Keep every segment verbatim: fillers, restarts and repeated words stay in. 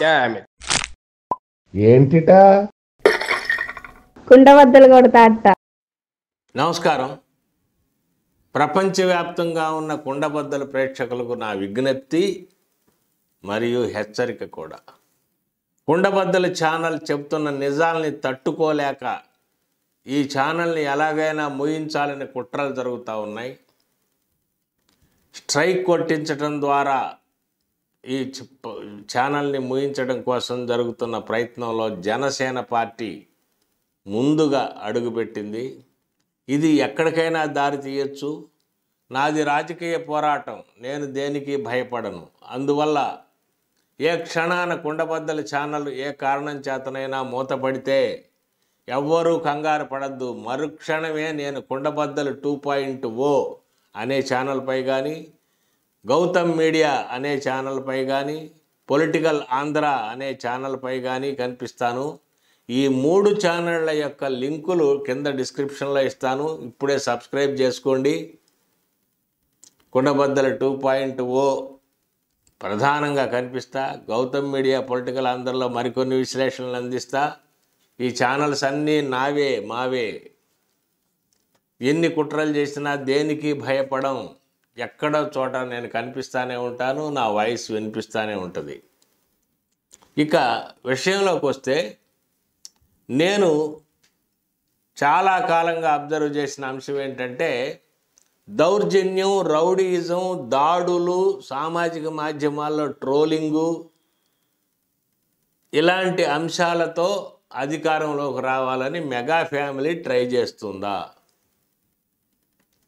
Damn it. ఏంటిటా కుండబద్దలు కొడతాట. నమస్కారం. ప్రపంచవ్యాప్తంగా ఉన్న కుండబద్దల ప్రేక్షకులకు నా విజ్ఞప్తి మరియు హెచ్చరిక కూడా. కుండబద్దల ఛానల్ చెప్తున్న నిజాల్ని తట్టుకోలేక ఈ ఛానల్ని ఎలాగైనా ముయించాలని కుట్రలు జరుగుతూ ఉన్నాయి. స్ట్రైక్ కొట్టించడం ద్వారా ఈ ఛానల్ని ముయించడం కోసం జరుగుతున్న ప్రయత్నంలో జనసేన పార్టీ ముందుగా అడుగుపెట్టింది. ఇది ఎక్కడికైనా దారి తీయొచ్చు. నాది రాజకీయ పోరాటం, నేను దేనికి భయపడను. అందువల్ల ఏ క్షణాన కుండబద్దల ఛానల్ ఏ కారణం చేతనైనా మూతపడితే ఎవ్వరూ కంగారు పడద్దు. మరుక్షణమే నేను కుండబద్దలు టూ పాయింట్ ఓ అనే ఛానల్పై కానీ, గౌతమ్ మీడియా అనే ఛానల్పై కానీ, పొలిటికల్ ఆంధ్ర అనే ఛానల్పై కానీ కనిపిస్తాను. ఈ మూడు ఛానళ్ళ యొక్క లింకులు కింద డిస్క్రిప్షన్లో ఇస్తాను. ఇప్పుడే సబ్స్క్రైబ్ చేసుకోండి. కుండబద్దల టూ పాయింట్ ఓ ప్రధానంగా కనిపిస్తా. గౌతమ్ మీడియా, పొలిటికల్ ఆంధ్రలో మరికొన్ని విశ్లేషణలు అందిస్తా. ఈ ఛానల్స్ అన్నీ నావే, మావే. ఎన్ని కుట్రలు చేసినా దేనికి భయపడం. ఎక్కడో చోట నేను కనిపిస్తూనే ఉంటాను, నా వాయిస్ వినిపిస్తూనే ఉంటుంది. ఇక విషయంలోకి వస్తే, నేను చాలా కాలంగా అబ్జర్వ్ చేసిన అంశం ఏంటంటే, దౌర్జన్యం, రౌడీయిజం, దాడులు, సామాజిక మాధ్యమాల్లో ట్రోలింగు, ఇలాంటి అంశాలతో అధికారంలోకి రావాలని మెగా ఫ్యామిలీ ట్రై చేస్తుందా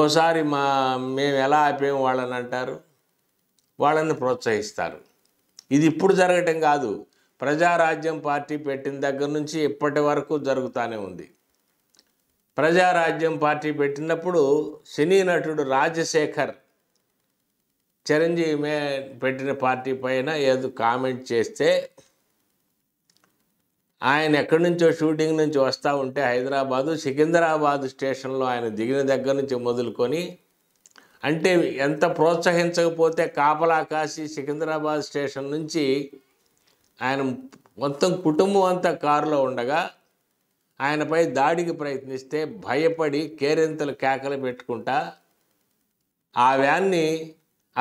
ఓసారి మా మేము ఎలా ఆపేము వాళ్ళని అంటారు, వాళ్ళని ప్రోత్సహిస్తారు. ఇది ఇప్పుడు జరగటం కాదు, ప్రజారాజ్యం పార్టీ పెట్టిన దగ్గర నుంచి ఇప్పటి వరకు జరుగుతూనే ఉంది. ప్రజారాజ్యం పార్టీ పెట్టినప్పుడు సినీ నటుడు రాజశేఖర్ చిరంజీవి పెట్టిన పార్టీ పైన ఏదో కామెంట్ చేస్తే, ఆయన ఎక్కడి నుంచో షూటింగ్ నుంచి వస్తూ ఉంటే హైదరాబాదు సికింద్రాబాదు స్టేషన్లో ఆయన దిగిన దగ్గర నుంచి మొదలుకొని, అంటే ఎంత ప్రోత్సహించకపోతే కాపలా కాసి సికింద్రాబాద్ స్టేషన్ నుంచి ఆయన మొత్తం కుటుంబం అంతా కారులో ఉండగా ఆయనపై దాడికి ప్రయత్నిస్తే భయపడి కేరింతలు కేకలు పెట్టుకుంటా ఆ వ్యాన్ని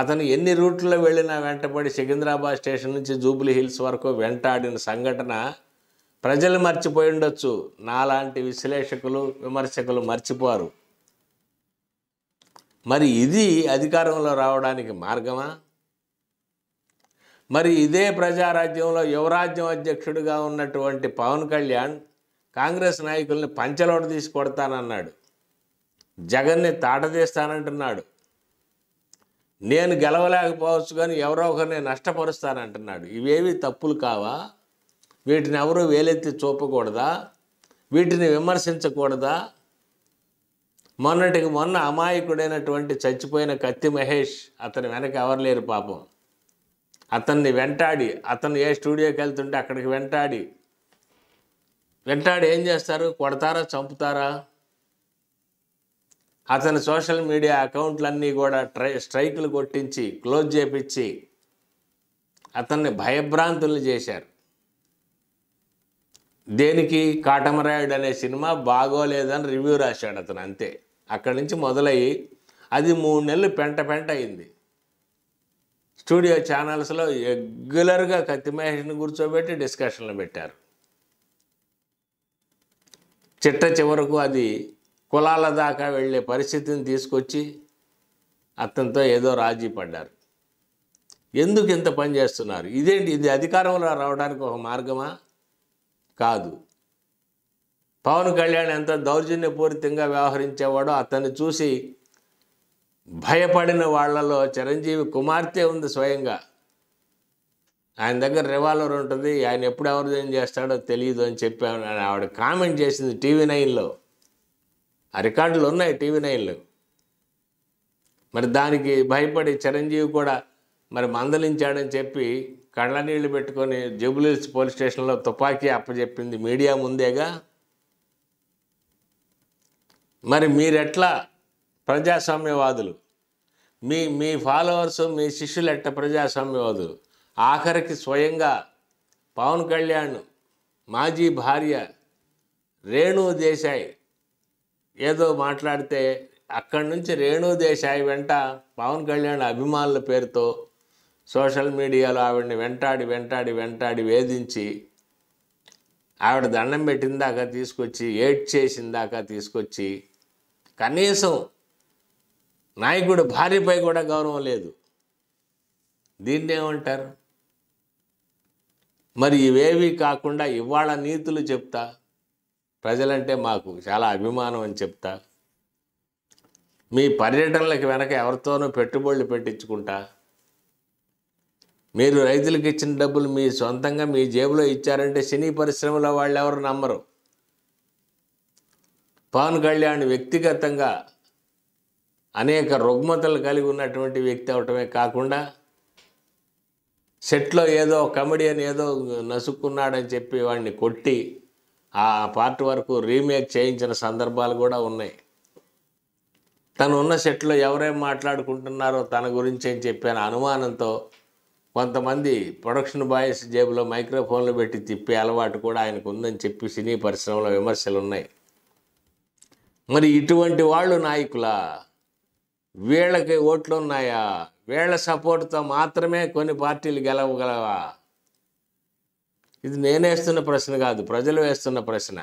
అతను ఎన్ని రూట్లో వెళ్ళినా వెంటబడి సికింద్రాబాద్ స్టేషన్ నుంచి జూబ్లీ హిల్స్ వరకు వెంటాడిన సంఘటన ప్రజలు మర్చిపోయి ఉండొచ్చు. నాలాంటి విశ్లేషకులు, విమర్శకులు మర్చిపోరు. మరి ఇది అధికారంలో రావడానికి మార్గమా? మరి ఇదే ప్రజారాజ్యంలో యువరాజ్యం అధ్యక్షుడిగా ఉన్నటువంటి పవన్ కళ్యాణ్ కాంగ్రెస్ నాయకుల్ని పంచలోట తీసి కొడతానన్నాడు, జగన్ని తాటదీస్తానంటున్నాడు, నేను గెలవలేకపోవచ్చు కానీ ఎవరో ఒకరిని నష్టపరుస్తానంటున్నాడు. ఇవేవి తప్పులు కావా? వీటిని ఎవరూ వేలెత్తి చూపకూడదా? వీటిని విమర్శించకూడదా? మొన్నటికి మొన్న అమాయకుడైనటువంటి చచ్చిపోయిన కత్తి మహేష్, అతని వెనక ఎవరు లేరు పాపం, అతన్ని వెంటాడి, అతను ఏ స్టూడియోకి వెళ్తుంటే అక్కడికి వెంటాడి వెంటాడి ఏం చేస్తారు? కొడతారా? చంపుతారా? అతని సోషల్ మీడియా అకౌంట్లన్నీ కూడా ట్రై స్ట్రైకులు కొట్టించి క్లోజ్ చేపించి అతన్ని భయభ్రాంతులు చేశారు. దేనికి? కాటమరాయుడు అనే సినిమా బాగోలేదని రివ్యూ రాశాడు అతను, అంతే. అక్కడి నుంచి మొదలయ్యి అది మూడు నెలలు పెంట పెంట అయింది. స్టూడియో ఛానల్స్లో రెగ్యులర్గా కత్తి మహేష్ని కూర్చోబెట్టి డిస్కషన్లు పెట్టారు. చిట్ట చివరకు అది కులాల దాకా వెళ్ళే పరిస్థితిని తీసుకొచ్చి అతనితో ఏదో రాజీ పడ్డారు. ఎందుకు ఇంత పని చేస్తున్నారు? ఇదేంటి? ఇది అధికారంలో రావడానికి ఒక మార్గమా? కాదు. పవన్ కళ్యాణ్ ఎంత దౌర్జన్యపూరితంగా వ్యవహరించేవాడో అతన్ని చూసి భయపడిన వాళ్లలో చిరంజీవి కుమార్తె ఉంది, స్వయంగా ఆయన దగ్గర రివాల్వర్ ఉంటుంది, ఆయన ఎప్పుడు ఎవరు ఏం చేస్తాడో తెలియదు అని చెప్పాను అని ఆవిడ కామెంట్ చేసింది టీవీ నైన్లో. ఆ రికార్డులు ఉన్నాయి టీవీ నైన్లో. మరి దానికి భయపడి చిరంజీవి కూడా మరి మందలించాడని చెప్పి కళ్ళ నీళ్లు పెట్టుకొని జూబ్లీహిల్స్ పోలీస్ స్టేషన్లో తుపాకీ అప్పచెప్పింది మీడియా ముందేగా. మరి మీరెట్లా ప్రజాస్వామ్యవాదులు, మీ మీ ఫాలోవర్స్ మీ శిష్యులు ఎట్ట ప్రజాస్వామ్యవాదులు? ఆఖరికి స్వయంగా పవన్ కళ్యాణ్ మాజీ భార్య రేణు దేశాయ్ ఏదో మాట్లాడితే అక్కడి నుంచి రేణు దేశాయ్ వెంట పవన్ కళ్యాణ్ అభిమానుల పేరుతో సోషల్ మీడియాలో ఆవిడని వెంటాడి వెంటాడి వెంటాడి వేధించి ఆవిడ దండం పెట్టిందాకా తీసుకొచ్చి ఏడ్ చేసిందాకా తీసుకొచ్చి, కనీసం నాయకుడు భార్యపై కూడా గౌరవం లేదు. దీన్నేమంటారు? మరి ఇవేవి కాకుండా ఇవాళ నీతులు చెప్తా, ప్రజలంటే మాకు చాలా అభిమానం అని చెప్తా, మీ పర్యటనలకు వెనక ఎవరితోనూ పెట్టుబడులు పెట్టించుకుంటా, మీరు రైతులకు ఇచ్చిన డబ్బులు మీ సొంతంగా మీ జేబులో ఇచ్చారంటే సినీ పరిశ్రమలో వాళ్ళు ఎవరు నమ్మరు. పవన్ కళ్యాణ్ వ్యక్తిగతంగా అనేక రుగ్మతలు కలిగి ఉన్నటువంటి వ్యక్తి అవటమే కాకుండా సెట్లో ఏదో కమెడియన్ ఏదో నసుక్కున్నాడని చెప్పి వాడిని కొట్టి ఆ పార్ట్ వరకు రీమేక్ చేయించిన సందర్భాలు కూడా ఉన్నాయి. తను ఉన్న సెట్లో ఎవరేం మాట్లాడుకుంటున్నారో తన గురించి అని చెప్పిన అనుమానంతో కొంతమంది ప్రొడక్షన్ బాయ్స్ జేబులో మైక్రోఫోన్లు పెట్టి తిప్పే అలవాటు కూడా ఆయనకు ఉందని చెప్పి సినీ పరిశ్రమలో విమర్శలు ఉన్నాయి. మరి ఇటువంటి వాళ్ళు నాయకులా? వీళ్ళకి ఓట్లు ఉన్నాయా? వీళ్ళ సపోర్ట్తో మాత్రమే కొన్ని పార్టీలు గెలవగలవా? ఇది నేనేస్తున్న ప్రశ్న కాదు, ప్రజలు వేస్తున్న ప్రశ్న.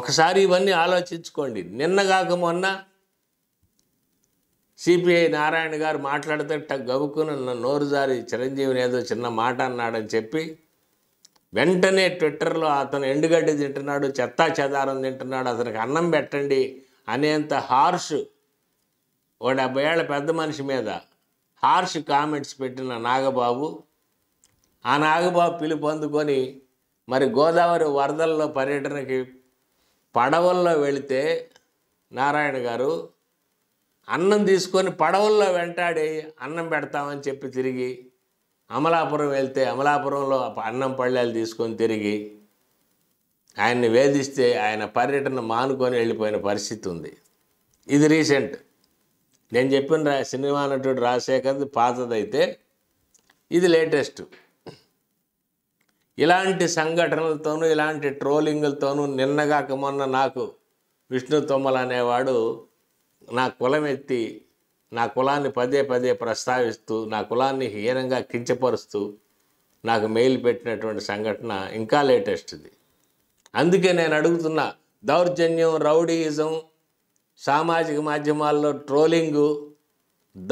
ఒకసారి ఇవన్నీ ఆలోచించుకోండి. నిన్నగాక మొన్న సిపిఐ నారాయణ గారు మాట్లాడితే గబుక్కున నోరు జారి చిరంజీవిని ఏదో చిన్న మాట అన్నాడని చెప్పి వెంటనే ట్విట్టర్లో అతను ఎండుగడ్డి తింటున్నాడు, చెత్తా చెదారం తింటున్నాడు, అతనికి అన్నం పెట్టండి అనేంత హార్ష్ ఓ డెబ్బై ఏళ్ళ పెద్ద మనిషి మీద హార్ష్ కామెంట్స్ పెట్టిన నాగబాబు, ఆ నాగబాబు పిలుపు అందుకొని మరి గోదావరి వరదల్లో పర్యటనకి పడవల్లో వెళితే నారాయణ గారు అన్నం తీసుకొని పడవల్లో వెంటాడి అన్నం పెడతామని చెప్పి తిరిగి అమలాపురం వెళ్తే అమలాపురంలో అన్నం పళ్ళాలు తీసుకొని తిరిగి ఆయన్ని వేధిస్తే ఆయన పర్యటన మానుకొని వెళ్ళిపోయిన పరిస్థితి ఉంది. ఇది రీసెంట్. నేను చెప్పిన రా సినిమా నటుడు రాజశేఖర్ పాతదైతే ఇది లేటెస్ట్. ఇలాంటి సంఘటనలతోనూ ఇలాంటి ట్రోలింగులతోనూ నిన్నగాక మొన్న నాకు విష్ణు తొమ్మల అనేవాడు నా కులం ఎత్తి నా కులాన్ని పదే పదే ప్రస్తావిస్తూ నా కులాన్ని హీనంగా కించపరుస్తూ నాకు మెయిల్ పెట్టినటువంటి సంఘటన ఇంకా లేటెస్ట్ది. అందుకే నేను అడుగుతున్నా, దౌర్జన్యం, రౌడీయిజం, సామాజిక మాధ్యమాల్లో ట్రోలింగు,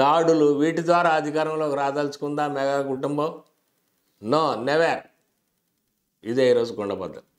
దాడులు, వీటి ద్వారా అధికారంలోకి రాదలుచుకుందా మెగా కుటుంబం? No, never. ఇదే ఈరోజు కుండబద్దలు.